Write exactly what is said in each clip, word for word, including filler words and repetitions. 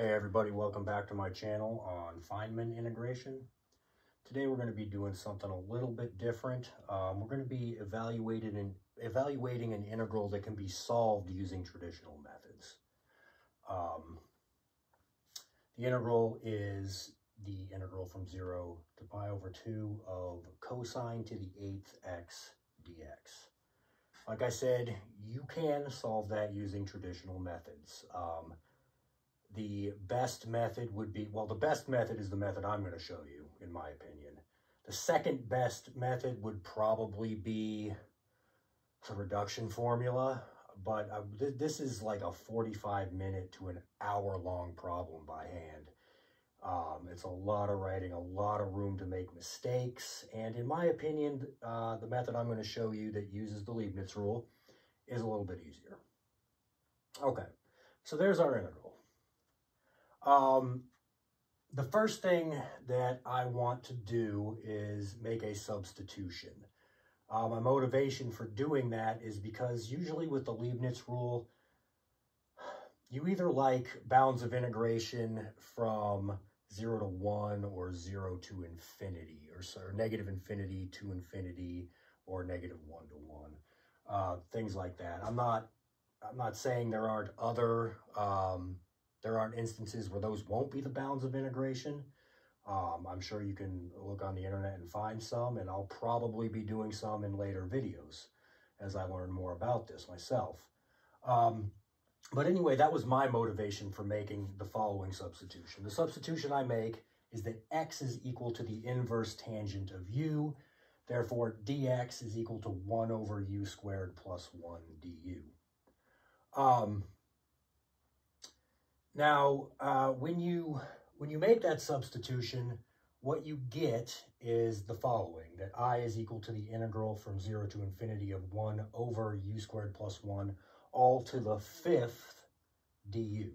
Hey everybody, welcome back to my channel on Feynman integration. Today we're going to be doing something a little bit different. Um, we're going to be evaluating an, evaluating an integral that can be solved using traditional methods. Um, the integral is the integral from zero to pi over two of cosine to the eighth x dx. Like I said, you can solve that using traditional methods. Um, The best method would be, well, the best method is the method I'm going to show you, in my opinion. The second best method would probably be the reduction formula, but uh, th this is like a forty-five minute to an hour long problem by hand. Um, it's a lot of writing, a lot of room to make mistakes, and in my opinion, uh, the method I'm going to show you that uses the Leibniz rule is a little bit easier. Okay, so there's our integral. Um, the first thing that I want to do is make a substitution. Uh, my motivation for doing that is because usually with the Leibniz rule, you either like bounds of integration from zero to one or zero to infinity, or, or negative infinity to infinity, or negative one to one, uh, things like that. I'm not, I'm not saying there aren't other, um, There aren't instances where those won't be the bounds of integration. Um, I'm sure you can look on the internet and find some, and I'll probably be doing some in later videos as I learn more about this myself. Um, but anyway, that was my motivation for making the following substitution. The substitution I make is that x is equal to the inverse tangent of u. Therefore, dx is equal to one over u squared plus one du. Um... Now, uh, when you when you make that substitution, what you get is the following, that I is equal to the integral from zero to infinity of one over u squared plus one, all to the fifth du.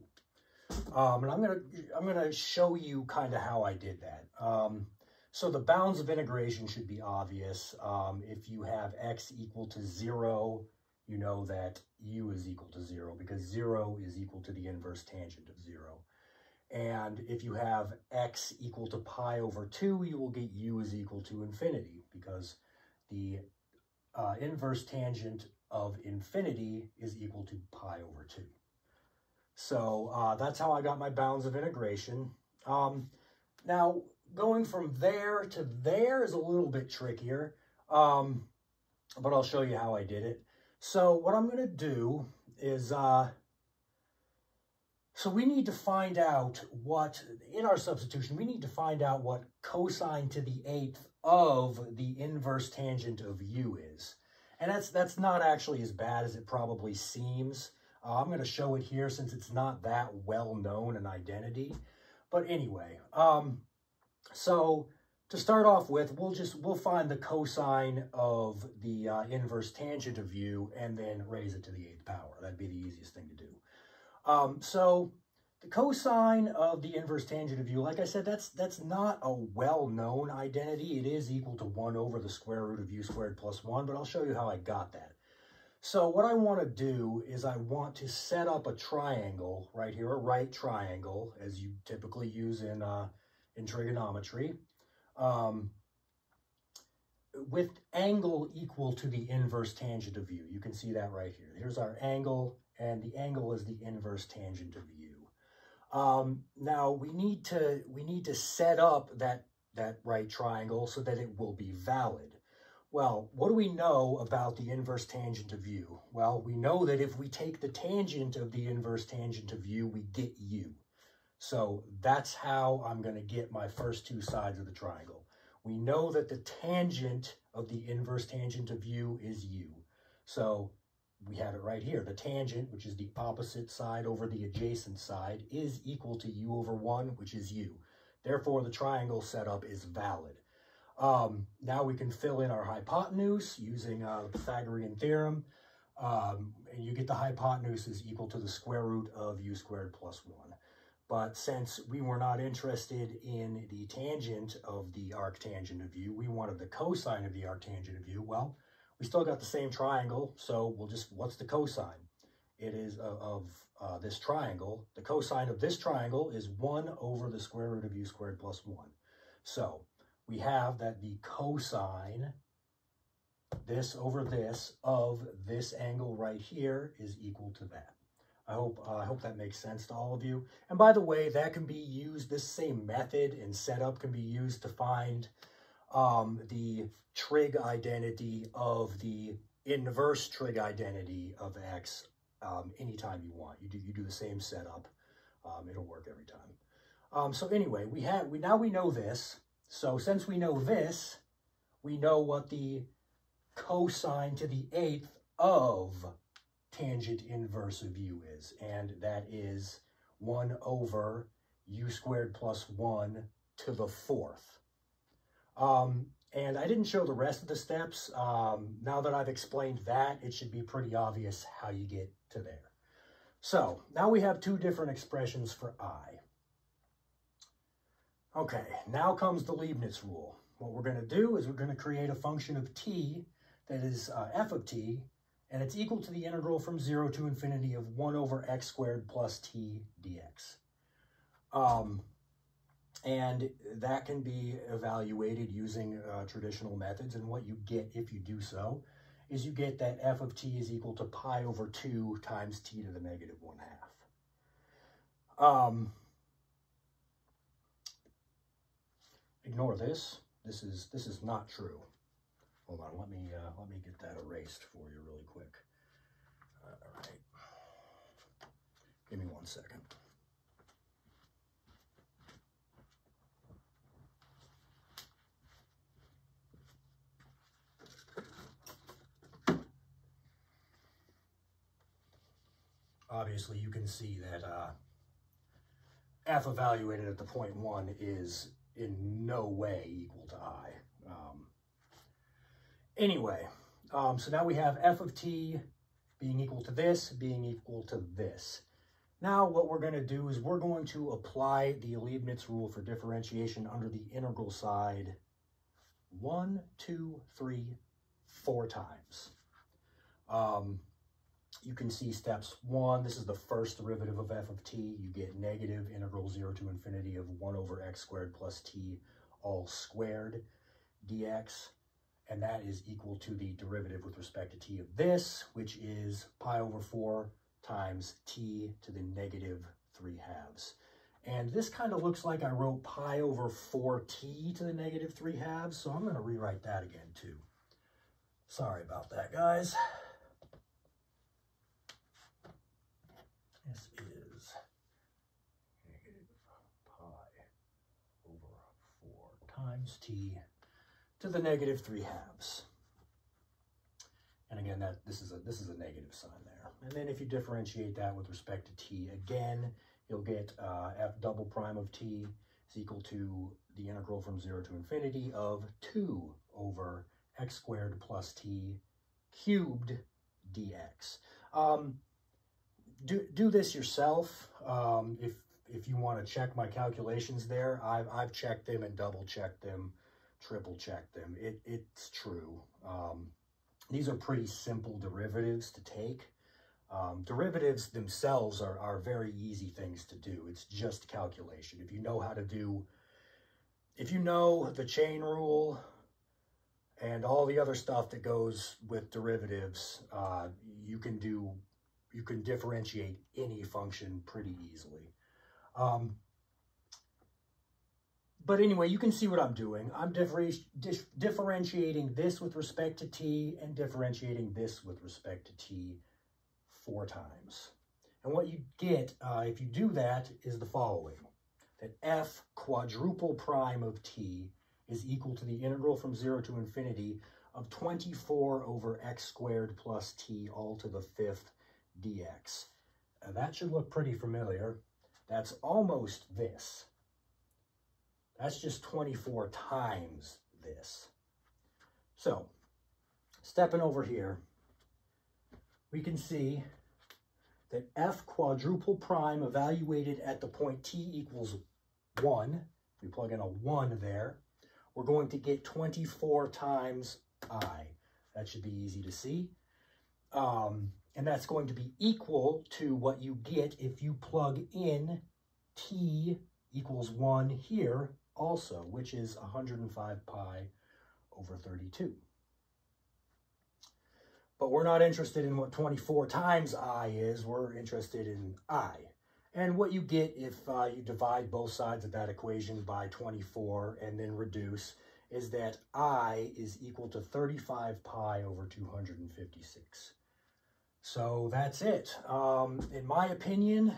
Um, and I'm gonna I'm gonna show you kind of how I did that. Um, so the bounds of integration should be obvious. Um, if you have x equal to zero, you know that u is equal to zero because zero is equal to the inverse tangent of zero. And if you have x equal to pi over two, you will get u is equal to infinity because the uh, inverse tangent of infinity is equal to pi over two. So uh, that's how I got my bounds of integration. Um, now, going from there to there is a little bit trickier, um, but I'll show you how I did it. So what I'm going to do is, uh, so we need to find out what, in our substitution, we need to find out what cosine to the eighth of the inverse tangent of u is. And that's, that's not actually as bad as it probably seems. Uh, I'm going to show it here since it's not that well known an identity. But anyway, um, so to start off with, we'll just we'll find the cosine of the uh, inverse tangent of u and then raise it to the eighth power. That'd be the easiest thing to do. Um, so the cosine of the inverse tangent of u, like I said, that's that's not a well-known identity. It is equal to one over the square root of u squared plus one, but I'll show you how I got that. So what I want to do is I want to set up a triangle right here, a right triangle, as you typically use in uh, in trigonometry. Um, with angle equal to the inverse tangent of u. You can see that right here. Here's our angle, and the angle is the inverse tangent of u. Um, now we need to we need to set up that that right triangle so that it will be valid. Well, what do we know about the inverse tangent of u? Well, we know that if we take the tangent of the inverse tangent of u, we get u. So that's how I'm going to get my first two sides of the triangle. We know that the tangent of the inverse tangent of u is u. So we have it right here. The tangent, which is the opposite side over the adjacent side, is equal to u over one, which is u. Therefore, the triangle setup is valid. Um, now we can fill in our hypotenuse using uh, the Pythagorean theorem. Um, and you get the hypotenuse is equal to the square root of u squared plus one. But since we were not interested in the tangent of the arctangent of u, we wanted the cosine of the arctangent of u. Well, we still got the same triangle, so we'll just, what's the cosine? it is of, of uh, this triangle, the cosine of this triangle is one over the square root of u squared plus one. So we have that the cosine, this over this, of this angle right here is equal to that. I hope, uh, I hope that makes sense to all of you. And by the way, that can be used, this same method and setup can be used to find um, the trig identity of the inverse trig identity of x um, anytime you want. You do, you do the same setup. Um, it'll work every time. Um, so anyway, we have, we, now we know this. So since we know this, we know what the cosine to the eighth of tangent inverse of u is, and that is one over u squared plus one to the fourth. Um, and I didn't show the rest of the steps. Um, now that I've explained that, it should be pretty obvious how you get to there. So now we have two different expressions for I. Okay, now comes the Leibniz rule. What we're going to do is we're going to create a function of t that is uh, f of t, and it's equal to the integral from zero to infinity of one over x squared plus t dx. Um, and that can be evaluated using uh, traditional methods. And what you get if you do so is you get that f of t is equal to pi over two times t to the negative one half. Um, ignore this. This is, this is not true. Hold on, let me, uh, let me get that erased for you really quick. Uh, all right. Give me one second. Obviously, you can see that uh, f evaluated at the point one is in no way equal to I. Um, Anyway, um, so now we have f of t being equal to this, being equal to this. Now what we're going to do is we're going to apply the Leibniz rule for differentiation under the integral side one, two, three, four times. Um, you can see steps one, this is the first derivative of f of t. You get negative integral zero to infinity of one over x squared plus t all squared dx. And that is equal to the derivative with respect to t of this, which is pi over four times t to the negative three halves. And this kind of looks like I wrote pi over four t to the negative three halves, so I'm going to rewrite that again too. Sorry about that, guys. This is negative pi over four times t to the negative three halves. And again, that this is a this is a negative sign there. And then if you differentiate that with respect to t again, you'll get uh, f double prime of t is equal to the integral from zero to infinity of two over x squared plus t cubed dx. Um, do do this yourself um, if if you want to check my calculations there. I've I've checked them and double checked them. Triple check them. It, it's true. Um, these are pretty simple derivatives to take. Um, derivatives themselves are, are very easy things to do. It's just calculation. If you know how to do, if you know the chain rule and all the other stuff that goes with derivatives, uh, you can do, you can differentiate any function pretty easily. Um, But anyway, you can see what I'm doing. I'm differenti dif differentiating this with respect to t and differentiating this with respect to t four times. And what you get uh, if you do that is the following, that f quadruple prime of t is equal to the integral from zero to infinity of twenty-four over x squared plus t all to the fifth dx. Uh, that should look pretty familiar. That's almost this. That's just twenty-four times this. So, stepping over here, we can see that f quadruple prime evaluated at the point t equals one. If we plug in a one there, we're going to get twenty-four times I. That should be easy to see. Um, And that's going to be equal to what you get if you plug in t equals one here also, which is one hundred five pi over thirty-two. But we're not interested in what twenty-four times I is. We're interested in I. And what you get if uh, you divide both sides of that equation by twenty-four and then reduce is that I is equal to thirty-five pi over two hundred fifty-six. So that's it. Um, in my opinion,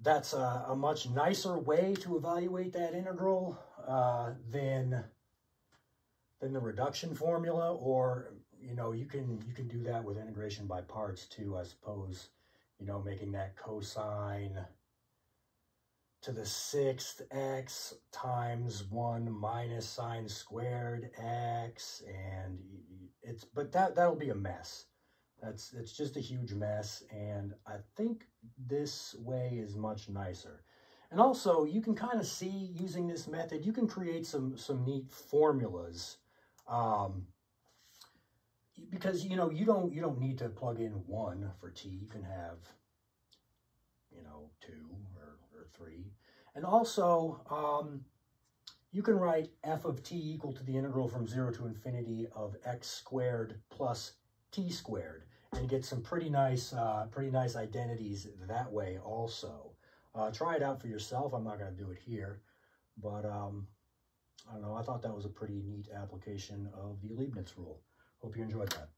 that's a, a much nicer way to evaluate that integral uh, than, than the reduction formula. Or, you know, you can, you can do that with integration by parts too, I suppose. You know, making that cosine to the sixth x times one minus sine squared x, and it's, but that, that'll be a mess. That's, it's just a huge mess, and I think this way is much nicer. And also, you can kind of see, using this method, you can create some, some neat formulas, um, because, you know, you don't, you don't need to plug in one for t. You can have, you know, two or, or three. And also, um, you can write f of t equal to the integral from zero to infinity of x squared plus t squared, and get some pretty nice, uh, pretty nice identities that way also. Uh, try it out for yourself. I'm not going to do it here, but um, I don't know. I thought that was a pretty neat application of the Leibniz rule. Hope you enjoyed that.